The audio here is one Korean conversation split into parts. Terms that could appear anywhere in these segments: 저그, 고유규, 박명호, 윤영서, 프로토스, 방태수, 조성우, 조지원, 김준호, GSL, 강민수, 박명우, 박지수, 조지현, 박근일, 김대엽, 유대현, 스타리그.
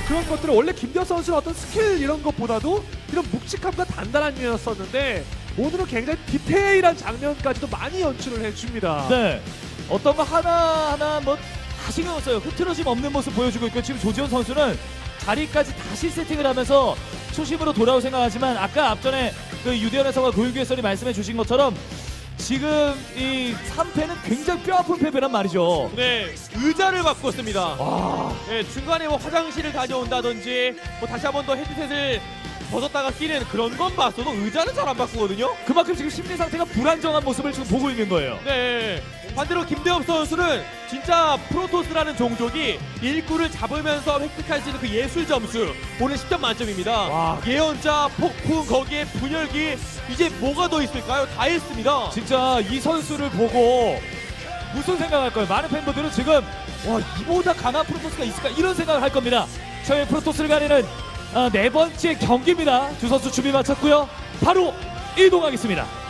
네, 그런 것들을 원래 김대엽 선수는 어떤 스킬 이런 것보다도 이런 묵직함과 단단한 유였었는데 오늘은 굉장히 디테일한 장면까지도 많이 연출을 해줍니다. 네, 어떤 거 하나하나 뭐 다 신경 써요. 흐트러짐 없는 모습 보여주고 있고 지금 조지원 선수는 자리까지 다시 세팅을 하면서 초심으로 돌아올 생각하지만 아까 앞전에 그 유대현 해설과 고유규 해설이 말씀해 주신 것처럼 지금 이 3패는 굉장히 뼈아픈 패배란 말이죠. 네, 의자를 바꿨습니다. 네, 중간에 뭐 화장실을 다녀온다든지 뭐 다시 한 번 더 헤드셋을 벗었다가 끼는 그런 건 봤어도 의자는 잘 안 바꾸거든요. 그만큼 지금 심리 상태가 불안정한 모습을 지금 보고 있는 거예요. 네, 반대로 김대엽 선수는 진짜 프로토스라는 종족이 일구를 잡으면서 획득할 수 있는 그 예술 점수 오늘 10점 만점입니다. 와. 예언자, 폭풍, 거기에 분열기, 이제 뭐가 더 있을까요? 다 했습니다. 진짜 이 선수를 보고 무슨 생각할 거예요? 많은 팬분들은 지금 와, 이보다 강한 프로토스가 있을까? 이런 생각을 할 겁니다. 저희 프로토스를 가리는 네 번째 경기입니다. 두 선수 준비 마쳤고요. 바로 이동하겠습니다.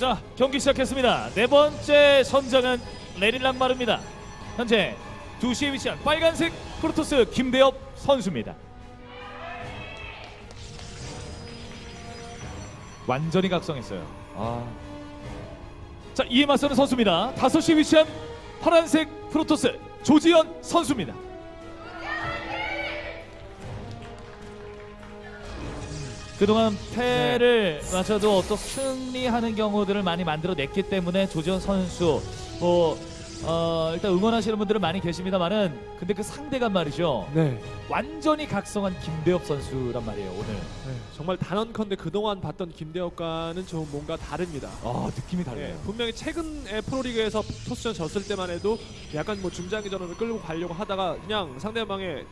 자, 경기 시작했습니다. 네 번째 선장은 레릴락마르입니다. 현재 2시에 위치한 빨간색 프로토스 김대엽 선수입니다. 완전히 각성했어요. 자, 이에 맞서는 선수입니다. 5시에 위치한 파란색 프로토스 조지현 선수입니다. 그동안 패를 맞춰도 어떤 승리하는 경우들을 많이 만들어냈기 때문에 조지원 선수 뭐 일단 응원하시는 분들은 많이 계십니다만은 근데 그 상대가 말이죠. 네. 완전히 각성한 김대엽 선수란 말이에요 오늘. 네, 정말 단언컨대 그동안 봤던 김대엽과는 좀 뭔가 다릅니다. 느낌이 다르네요. 네, 분명히 최근에 프로리그에서 토스전 졌을 때만 해도 약간 뭐 중장기전으로 끌고 가려고 하다가 그냥 상대방의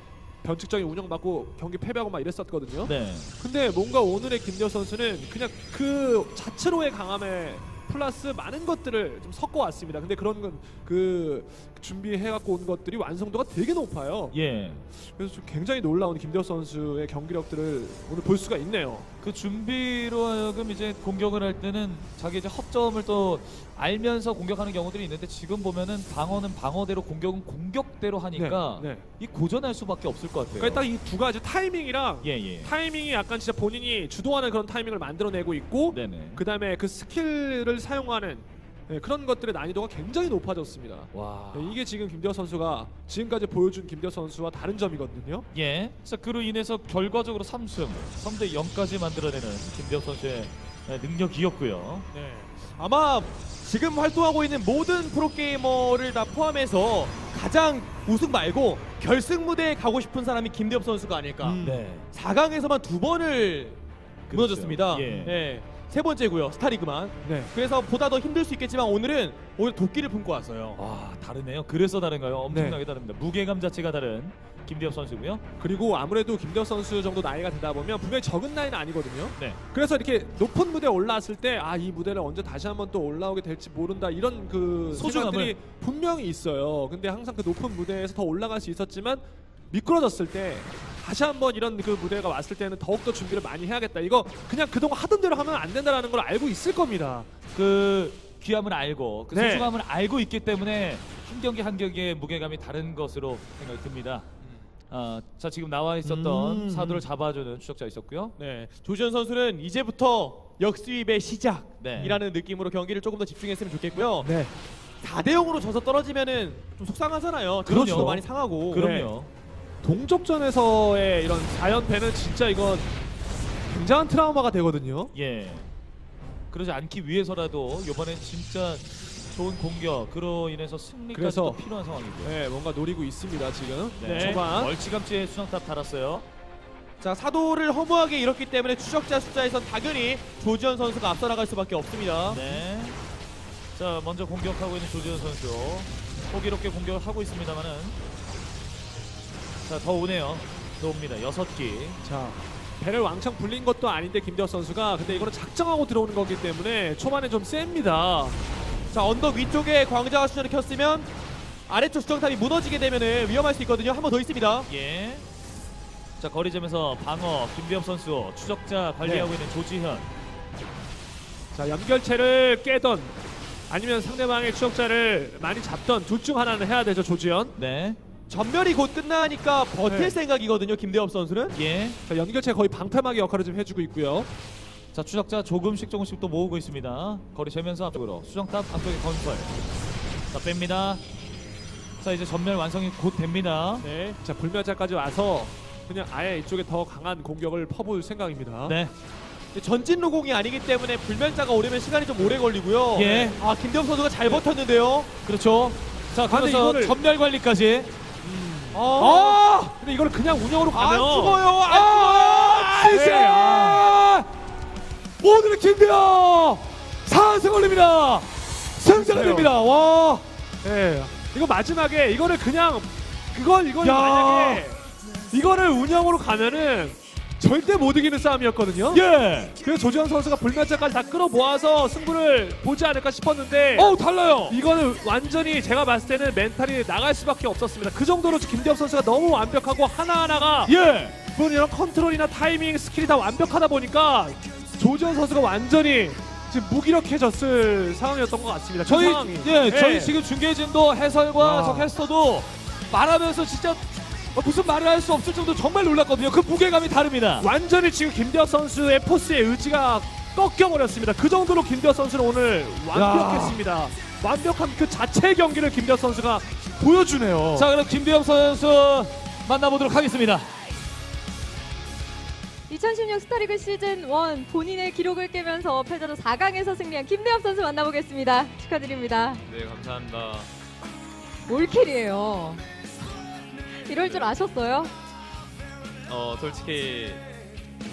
변칙적인 운영받고 경기 패배하고 막 이랬었거든요. 네. 근데 뭔가 오늘의 김대엽 선수는 그냥 그 자체로의 강함에 플러스 많은 것들을 좀 섞어왔습니다. 근데 그런 건 그 준비해갖고 온 것들이 완성도가 되게 높아요. 예. 그래서 좀 굉장히 놀라운 김대엽 선수의 경기력들을 오늘 볼 수가 있네요. 그 준비로 하여금 이제 공격을 할 때는 자기 이제 허점을 또 알면서 공격하는 경우들이 있는데 지금 보면은 방어는 방어대로 공격은 공격대로 하니까 네, 네. 이 고전할 수밖에 없을 것 같아요. 그러니까 딱 이 두 가지 타이밍이랑 타이밍이 약간 진짜 본인이 주도하는 그런 타이밍을 만들어내고 있고 그 다음에 그 스킬을 사용하는 그런 것들의 난이도가 굉장히 높아졌습니다. 와. 네, 이게 지금 김대엽 선수가 지금까지 보여준 김대엽 선수와 다른 점이거든요. 예. 자, 그로 인해서 결과적으로 3승 3대 0까지 만들어내는 김대엽 선수의 능력이었고요. 네. 아마 지금 활동하고 있는 모든 프로게이머를 다 포함해서 가장 우승 말고 결승 무대에 가고 싶은 사람이 김대엽 선수가 아닐까. 네. 4강에서만 2번을 그렇죠. 무너졌습니다. 예. 네. 3번째고요. 스타리그만. 네. 그래서 보다 더 힘들 수 있겠지만 오늘은 오히려 도끼를 품고 왔어요. 아, 다르네요. 그래서 다른가요? 엄청나게 네. 다릅니다. 무게감 자체가 다른 김대엽 선수고요. 그리고 아무래도 김대엽 선수 정도 나이가 되다 보면 분명히 적은 나이는 아니거든요. 네. 그래서 이렇게 높은 무대에 올라왔을 때 아, 이 무대를 언제 다시 한번 또 올라오게 될지 모른다 이런 그 소중함들이 분명히 있어요. 근데 항상 그 높은 무대에서 더 올라갈 수 있었지만 미끄러졌을 때 다시 한번 이런 그 무대가 왔을 때는 더욱더 준비를 많이 해야겠다. 이거 그냥 그동안 하던 대로 하면 안 된다라는 걸 알고 있을 겁니다. 그 귀함을 알고 그 소중함을 네. 알고 있기 때문에 한 경기 한 경기의 무게감이 다른 것으로 생각이 듭니다. 자, 지금 나와 있었던 사도를 잡아주는 추적자 있었고요. 네, 조지현 선수는 이제부터 역수입의 시작이라는 네. 느낌으로 경기를 조금 더 집중했으면 좋겠고요. 네. 4대0으로 져서 떨어지면은 좀 속상하잖아요. 그렇죠. 많이 상하고. 그럼요. 네. 동족전에서의 이런 4연패는 진짜 이건 굉장한 트라우마가 되거든요. 예. 그러지 않기 위해서라도 이번엔 진짜 좋은 공격, 그로 인해서 승리까지도 필요한 상황이고요. 네, 뭔가 노리고 있습니다 지금. 네. 초반. 멀찌감치의 수상탑 달았어요. 자, 사도를 허무하게 잃었기 때문에 추적자 숫자에선 당연히 조지현 선수가 앞서 나갈 수밖에 없습니다. 네. 자, 먼저 공격하고 있는 조지현 선수. 호기롭게 공격을 하고 있습니다만은. 자, 더 오네요. 들어옵니다. 6기. 자, 배를 왕창 불린 것도 아닌데 김대엽 선수가, 근데 이거는 작정하고 들어오는 거기 때문에 초반에 좀 셉니다. 자, 언덕 위쪽에 광자와 수전을 켰으면 아래쪽 수정탑이 무너지게 되면 위험할 수 있거든요. 한 번 더 있습니다. 예. 자, 거리점에서 방어 김대엽 선수, 추적자 관리하고 네. 있는 조지현. 자, 연결체를 깨던 아니면 상대방의 추적자를 많이 잡던 둘 중 하나는 해야 되죠, 조지현. 네. 전멸이 곧 끝나니까 버틸 네. 생각이거든요, 김대엽 선수는. 예. 자, 연결체 거의 방패막이 역할을 좀 해주고 있고요. 자, 추적자 조금씩 또 모으고 있습니다. 거리 재면서 앞쪽으로 수정탑 앞쪽에 건설. 자, 뺍니다. 자, 이제 전멸 완성이 곧 됩니다. 네. 자, 불멸자까지 와서 그냥 아예 이쪽에 더 강한 공격을 퍼부을 생각입니다. 네. 전진로공이 아니기 때문에 불멸자가 오려면 시간이 좀 오래 걸리고요. 예. 아, 김대엽 선수가 잘 버텼는데요. 그렇죠. 자, 그래서 전멸 관리까지. 아, 근데 이걸 그냥 운영으로 가면 안 죽어요. 안 죽어요. 오늘은 김대엽 4승 올립니다. 승자됩니다. 와. 예. 이거 마지막에 이거를 그냥 이걸 만약에 이거를 운영으로 가면은 절대 못 이기는 싸움이었거든요. 예. 그래서 조지현 선수가 불멸자까지 다 끌어모아서 승부를 보지 않을까 싶었는데 달라요. 이거는 완전히 제가 봤을 때는 멘탈이 나갈 수밖에 없었습니다. 그 정도로 김대엽 선수가 너무 완벽하고 하나하나가 물론 이런 컨트롤이나 타이밍, 스킬이 다 완벽하다 보니까 조지현 선수가 완전히 지금 무기력해졌을 상황이었던 것 같습니다. 저희 지금 중계진도 해설과 저 캐스터도 말하면서 진짜 무슨 말을 할 수 없을 정도로 정말 놀랐거든요. 그 무게감이 다릅니다. 완전히 지금 김대엽 선수의 포스의 의지가 꺾여버렸습니다. 그 정도로 김대엽 선수는 오늘 완벽했습니다. 완벽한 그 자체의 경기를 김대엽 선수가 보여주네요. 자, 그럼 김대엽 선수 만나보도록 하겠습니다. 2016 스타리그 시즌 1 본인의 기록을 깨면서 패자로 4강에서 승리한 김대엽 선수 만나보겠습니다. 축하드립니다. 네, 감사합니다. 올킬이에요. 이럴 줄 아셨어요? 솔직히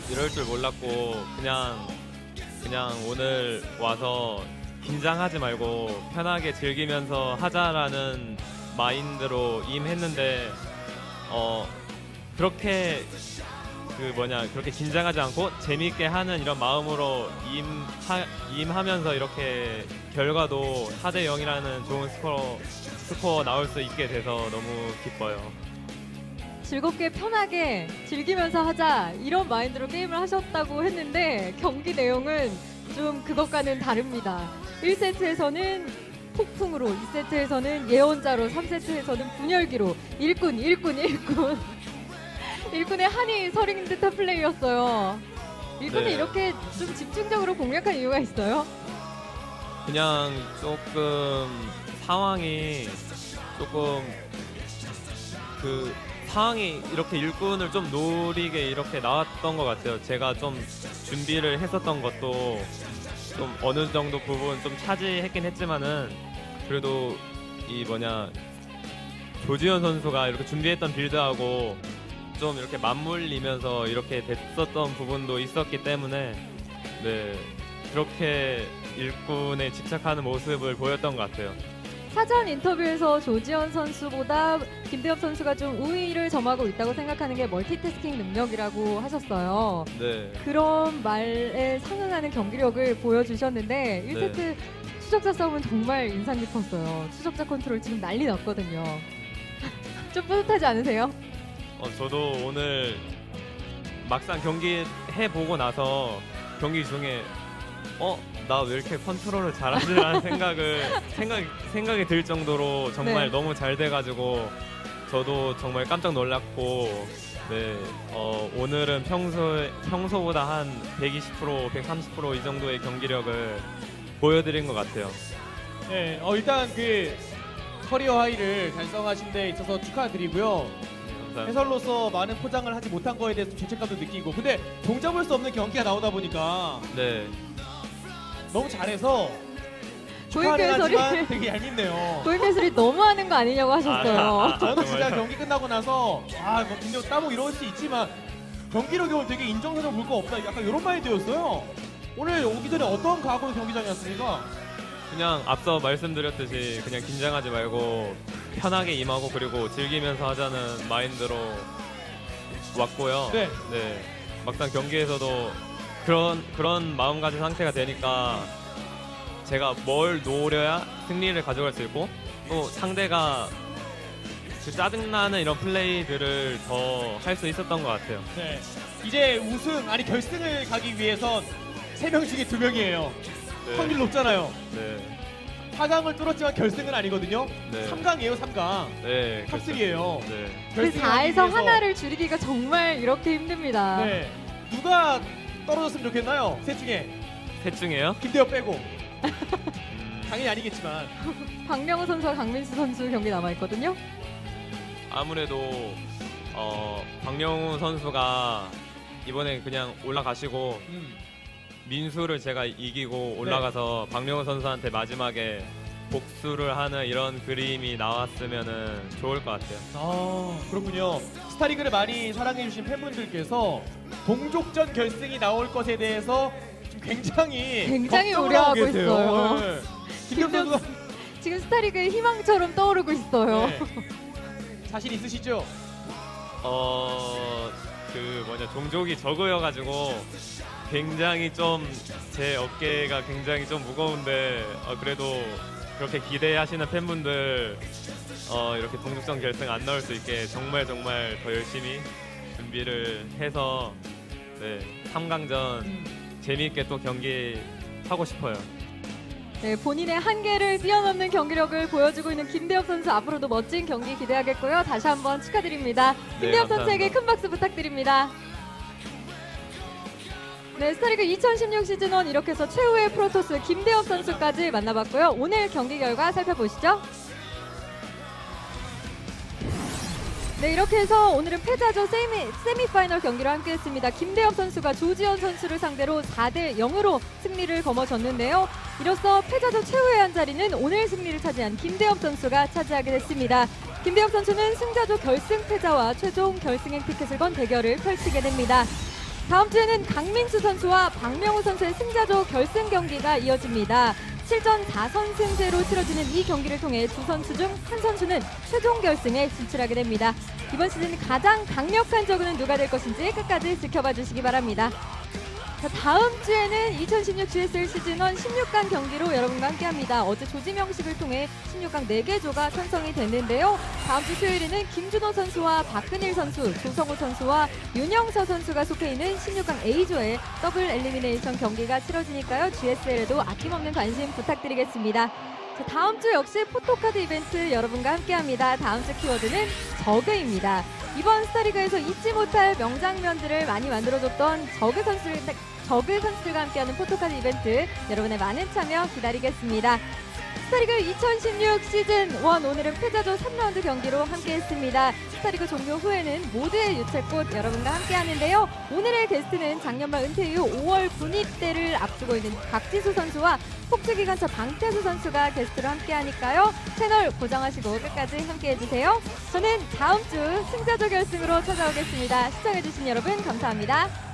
이럴 줄 몰랐고 그냥 오늘 와서 긴장하지 말고 편하게 즐기면서 하자라는 마인드로 임했는데 그렇게 그렇게 긴장하지 않고 재미있게 하는 이런 마음으로 임하면서 이렇게 결과도 4대 0이라는 좋은 스코어 나올 수 있게 돼서 너무 기뻐요. 즐겁게 편하게 즐기면서 하자 이런 마인드로 게임을 하셨다고 했는데 경기 내용은 좀 그것과는 다릅니다. 1세트에서는 폭풍으로, 2세트에서는 예언자로, 3세트에서는 분열기로 일꾼의 한이 서린 듯한 플레이였어요. 일꾼이 네. 이렇게 좀 집중적으로 공략한 이유가 있어요? 그냥 상황이 이렇게 일꾼을 좀 노리게 이렇게 나왔던 것 같아요. 제가 좀 준비를 했었던 것도 좀 어느 정도 부분 좀 차지했긴 했지만은 그래도 조지현 선수가 이렇게 준비했던 빌드하고 좀 이렇게 맞물리면서 이렇게 됐었던 부분도 있었기 때문에 네, 그렇게 일꾼에 집착하는 모습을 보였던 것 같아요. 사전 인터뷰에서 조지현 선수보다 김대엽 선수가 좀 우위를 점하고 있다고 생각하는 게 멀티태스킹 능력이라고 하셨어요. 네. 그런 말에 상응하는 경기력을 보여주셨는데 1세트 네. 추적자 싸움은 정말 인상 깊었어요. 추적자 컨트롤 지금 난리 났거든요. 좀 뿌듯하지 않으세요? 저도 오늘 막상 경기 해보고 나서 경기 중에 나 왜 이렇게 컨트롤을 잘하지라는 생각이 들 정도로 정말 네. 너무 잘 돼가지고 저도 정말 깜짝 놀랐고 네, 오늘은 평소보다 한 120%, 130% 이 정도의 경기력을 보여드린 것 같아요. 네, 일단 그 커리어 하이를 달성하신 데 있어서 축하드리고요. 감사합니다. 해설로서 많은 포장을 하지 못한 거에 대해서 죄책감도 느끼고 근데 종잡을 수 없는 경기가 나오다 보니까 네. 너무 잘해서 축하하지만 되게 얄밉네요. 고유규 너무 하는 거 아니냐고 하셨어요. 저도 진짜 경기 끝나고 나서 김대엽 따봉 이럴 수 있지만 경기력이 오늘 되게 인정사정 볼 거 없다 약간 이런 마인드였어요. 오늘 오기 전에 어떤 각오로 경기장이었습니까? 그냥 앞서 말씀드렸듯이 그냥 긴장하지 말고 편하게 임하고 그리고 즐기면서 하자는 마인드로 왔고요. 네. 네. 막상 경기에서도 그런 마음가짐 상태가 되니까 제가 뭘 노려야 승리를 가져갈 수 있고 또 상대가 짜증나는 이런 플레이들을 더 할 수 있었던 것 같아요. 네. 이제 결승을 가기 위해선 3명 중에 2명이에요. 네. 확률 높잖아요. 네. 4강을 뚫었지만 결승은 아니거든요. 네. 3강이에요, 3강. 네. 탑3예요. 네. 그 4에서 하나를 줄이기가 정말 이렇게 힘듭니다. 네. 누가 떨어졌으면 좋겠나요? 셋 중에. 셋 중에요? 김대엽 빼고. 당연히 아니겠지만. 박명호 선수와 강민수 선수 경기 남아있거든요. 아무래도 박명우 선수가 이번에 그냥 올라가시고 민수를 제가 이기고 올라가서 네. 박명우 선수한테 마지막에 복수를 하는 이런 그림이 나왔으면 좋을 것 같아요. 아, 그렇군요. 스타리그를 많이 사랑해주신 팬분들께서 동족전 결승이 나올 것에 대해서 좀 굉장히 우려하고 있어요. 네. 김대엽 지금 스타리그의 희망처럼 떠오르고 있어요. 네. 자신 있으시죠? 종족이 저그여가지고 굉장히 좀 제 어깨가 굉장히 좀 무거운데 그래도 그렇게 기대하시는 팬분들 이렇게 동족전 결승 안 나올 수 있게 정말 더 열심히 준비를 해서 네, 3강전 재미있게 또 경기하고 싶어요. 네, 본인의 한계를 뛰어넘는 경기력을 보여주고 있는 김대엽 선수 앞으로도 멋진 경기 기대하겠고요. 다시 한번 축하드립니다. 김대엽 네, 선수에게 큰 박수 부탁드립니다. 네, 스타리그 2016 시즌 1 이렇게 해서 최후의 프로토스 김대엽 선수까지 만나봤고요. 오늘 경기 결과 살펴보시죠. 네, 이렇게 해서 오늘은 패자조 세미파이널 경기로 함께했습니다. 김대엽 선수가 조지현 선수를 상대로 4대0으로 승리를 거머쥐었는데요. 이로써 패자조 최후의 한 자리는 오늘 승리를 차지한 김대엽 선수가 차지하게 됐습니다. 김대엽 선수는 승자조 결승 패자와 최종 결승행 티켓을 건 대결을 펼치게 됩니다. 다음 주에는 강민수 선수와 박명우 선수의 승자조 결승 경기가 이어집니다. 7전 4선승제로 치러지는 이 경기를 통해 두 선수 중 한 선수는 최종 결승에 진출하게 됩니다. 이번 시즌 가장 강력한 저그는 누가 될 것인지 끝까지 지켜봐 주시기 바랍니다. 자, 다음 주에는 2016 GSL 시즌 1 16강 경기로 여러분과 함께합니다. 어제 조지명식을 통해 16강 4개 조가 편성이 됐는데요. 다음 주 수요일에는 김준호 선수와 박근일 선수, 조성우 선수와 윤영서 선수가 속해 있는 16강 A조의 더블 엘리미네이션 경기가 치러지니까요. GSL에도 아낌없는 관심 부탁드리겠습니다. 자, 다음 주 역시 포토카드 이벤트 여러분과 함께합니다. 다음 주 키워드는 저그입니다. 이번 스타리그에서 잊지 못할 명장면들을 많이 만들어줬던 저그 선수들과 함께하는 포토카드 이벤트 여러분의 많은 참여 기다리겠습니다. 스타리그 2016 시즌 1 오늘은 패자조 3라운드 경기로 함께했습니다. 스타리그 종료 후에는 모두의 유채꽃 여러분과 함께하는데요. 오늘의 게스트는 작년 말 은퇴 이후 5월 군입대를 앞두고 있는 박지수 선수와 폭주기관차 방태수 선수가 게스트로 함께하니까요. 채널 고정하시고 끝까지 함께해주세요. 저는 다음 주 승자조 결승으로 찾아오겠습니다. 시청해주신 여러분 감사합니다.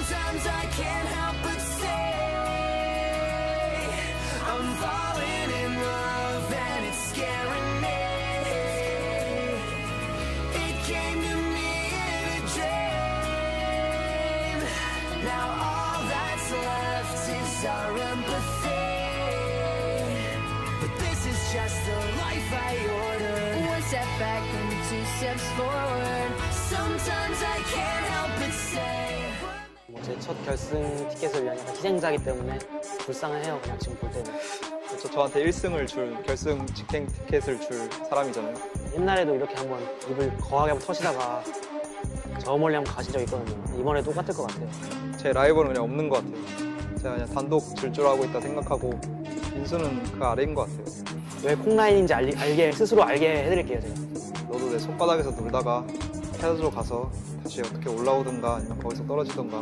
Sometimes I can't help but say I'm falling in love and it's scaring me. It came to me in a dream. Now all that's left is our empathy. But this is just the life I ordered. One step back and two steps forward. Sometimes I can't help but say 제 첫 결승 티켓을 위한 약간 희생자이기 때문에 불쌍해요. 그냥 지금 볼 때는 저한테 1승을 줄 결승 직행 티켓을 줄 사람이잖아요. 옛날에도 이렇게 한번 입을 거하게 한번 터시다가 저 멀리 한번 가신 적 있거든요. 이번에 똑같을 것 같아요. 제 라이벌은 그냥 없는 것 같아요. 제가 그냥 단독 질주하고 있다 생각하고 민수는 그 아래인 것 같아요. 왜 콩라인인지 스스로 알게 해드릴게요. 제가 너도 내 손바닥에서 놀다가 패자로 가서 다시 어떻게 올라오든가 아니면 거기서 떨어지든가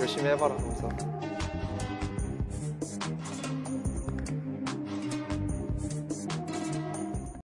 열심히 해봐라 항상.